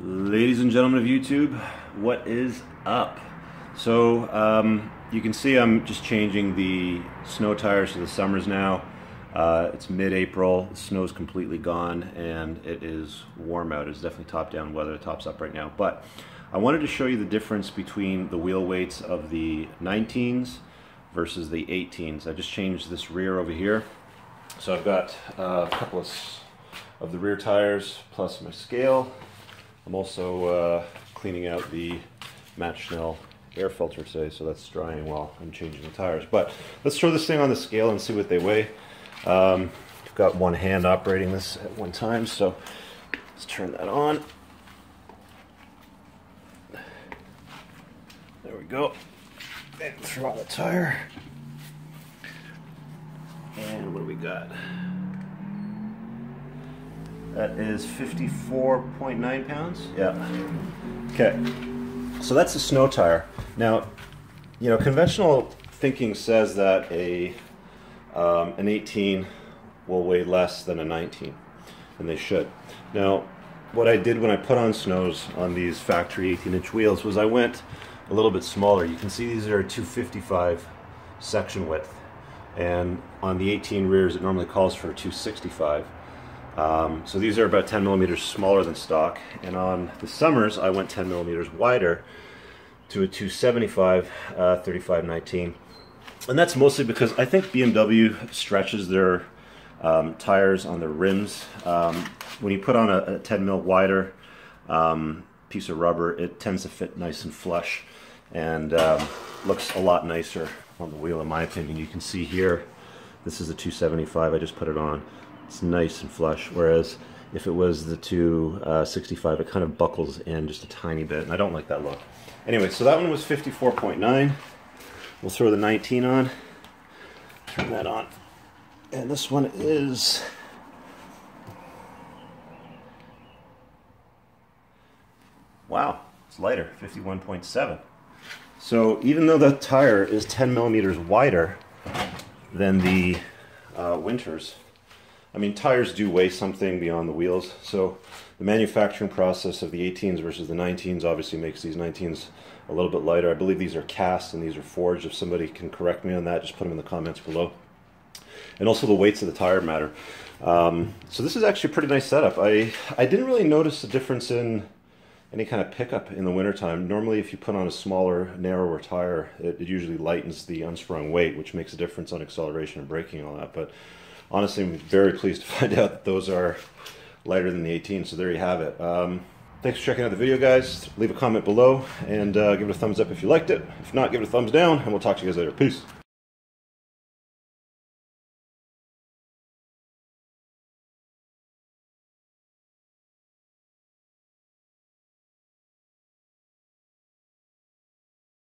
Ladies and gentlemen of YouTube, what is up? So you can see I'm just changing the snow tires to the summers now. It's mid-April, the snow's completely gone and it is warm out. It's definitely top down weather, tops up right now. But I wanted to show you the difference between the wheel weights of the 19s versus the 18s. I just changed this rear over here. So I've got a couple of the rear tires plus my scale. I'm also cleaning out the Matchnell air filter today, so that's drying while I'm changing the tires. But let's throw this thing on the scale and see what they weigh. I've got one hand operating this at one time, so let's turn that on. There we go. And throw on the tire. And what do we got? That is 54.9 pounds. Yeah. Okay. So that's a snow tire. Now, you know, conventional thinking says that a an 18 will weigh less than a 19, and they should. Now, what I did when I put on snows on these factory 18-inch wheels was I went a little bit smaller. You can see these are 255 section width, and on the 18 rears it normally calls for 265. So these are about 10 millimeters smaller than stock, and on the summers I went 10 millimeters wider to a 275 3519, and that's mostly because I think BMW stretches their tires on the rims. When you put on a 10 mil wider piece of rubber, it tends to fit nice and flush, and looks a lot nicer on the wheel in my opinion. You can see here, this is a 275, I just put it on. It's nice and flush, whereas if it was the 265, it kind of buckles in just a tiny bit, and I don't like that look. Anyway, so that one was 54.9. We'll throw the 19 on, turn that on, and this one is 51.7. So even though the tire is 10 millimeters wider than the Winters, I mean, tires do weigh something beyond the wheels, so the manufacturing process of the 18s versus the 19s obviously makes these 19s a little bit lighter. I believe these are cast and these are forged. If somebody can correct me on that, just put them in the comments below. And also the weights of the tire matter. So this is actually a pretty nice setup. I didn't really notice the difference in any kind of pickup in the wintertime. Normally if you put on a smaller, narrower tire, it usually lightens the unsprung weight, which makes a difference on acceleration and braking and all that. But honestly, I'm very pleased to find out that those are lighter than the 18, so there you have it. Thanks for checking out the video, guys. Leave a comment below, and give it a thumbs up if you liked it. If not, give it a thumbs down, and we'll talk to you guys later. Peace.